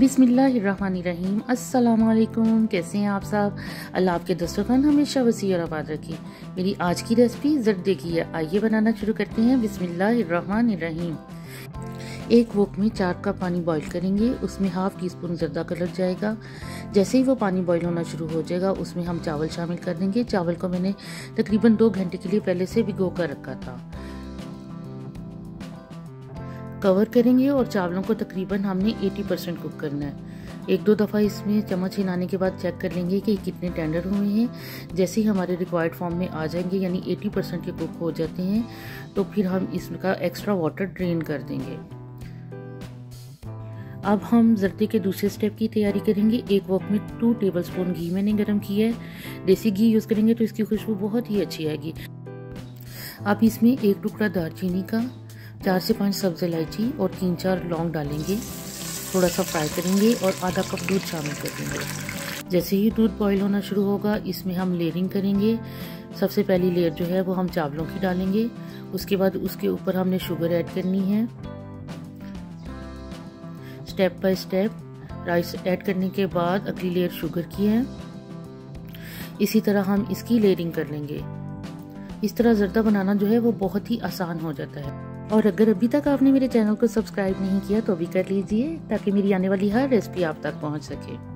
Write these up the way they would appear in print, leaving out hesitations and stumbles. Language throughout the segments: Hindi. बिस्मिल्लाहिर्रहमानिर्रहीम। अस्सलाम वालेकुम, कैसे हैं आप साहब? अल्लाह आपके दस्तरखान हमेशा वसी और आबाद रखे। मेरी आज की रेसिपी जर्दे की है, आइए बनाना शुरू करते हैं। बिस्मिल्लाहिर्रहमानिर्रहीम। एक वोक में 4 कप पानी बॉईल करेंगे, उसमें 1/2 टीस्पून जर्दा कलर जाएगा। जैसे ही वो पानी बॉईल होना शुरू हो जाएगा, उसमें हम चावल शामिल कर देंगे। चावल को मैंने तकरीबन 2 घंटे के लिए पहले से भिगो कर रखा था। कवर करेंगे और चावलों को तकरीबन हमने 80% कुक करना है। 1-2 दफ़ा इसमें चम्मच हिलाने के बाद चेक कर लेंगे कि कितने टेंडर हुए हैं। जैसे ही हमारे रिक्वायर्ड फॉर्म में आ जाएंगे, यानी 80% के कुक हो जाते हैं, तो फिर हम इसका एक्स्ट्रा वाटर ड्रेन कर देंगे। अब हम जर्दे के दूसरे स्टेप की तैयारी करेंगे। एक वोक में 2 टेबलस्पून घी मैंने गर्म किया है। देसी घी यूज़ करेंगे तो इसकी खुशबू बहुत ही अच्छी आएगी। आप इसमें 1 टुकड़ा दालचीनी का, 4 से 5 सब्ज़ इलायची और 3-4 लौंग डालेंगे। थोड़ा सा फ्राई करेंगे और ½ कप दूध शामिल कर देंगे। जैसे ही दूध बॉयल होना शुरू होगा, इसमें हम लेयरिंग करेंगे। सबसे पहली लेयर जो है वो हम चावलों की डालेंगे। उसके बाद उसके ऊपर हमने शुगर ऐड करनी है। Step by step rice add करने के बाद अगली लेयर शुगर की है। इसी तरह हम इसकी लेयरिंग कर लेंगे। इस तरह जर्दा बनाना जो है वो बहुत ही आसान हो जाता है। और अगर अभी तक आपने मेरे चैनल को सब्सक्राइब नहीं किया तो अभी कर लीजिए, ताकि मेरी आने वाली हर रेसिपी आप तक पहुंच सके।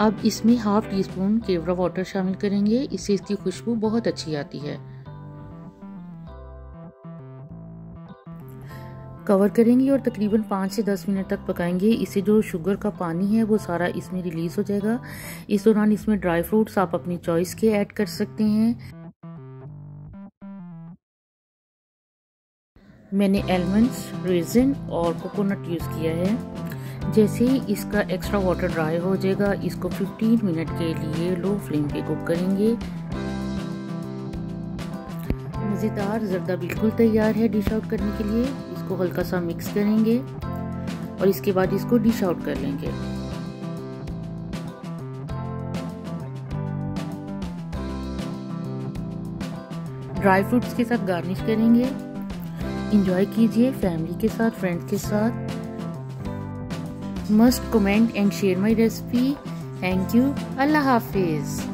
अब इसमें 1/2 टीस्पून केवड़ा वाटर शामिल करेंगे। इससे इसकी खुशबू बहुत अच्छी आती है। कवर करेंगे और तकरीबन 5 से 10 मिनट तक पकाएंगे। इससे जो शुगर का पानी है वो सारा इसमें रिलीज हो जाएगा। इस दौरान इसमें ड्राई फ्रूट्स आप अपनी चॉइस के ऐड कर सकते हैं। मैंने एलमंड्स, रेजिन और कोकोनट यूज़ किया है। जैसे ही इसका एक्स्ट्रा वाटर ड्राई हो जाएगा, इसको 15 मिनट के लिए लो फ्लेम पे कुक करेंगे। मज़ेदार जर्दा बिल्कुल तैयार है डिश आउट करने के लिए। इसको हल्का सा मिक्स करेंगे और इसके बाद इसको डिश आउट कर लेंगे। ड्राई फ्रूट्स के साथ गार्निश करेंगे। एंजॉय कीजिए फैमिली के साथ, फ्रेंड्स के साथ। Must comment and share my recipe. Thank you. Allah Hafiz.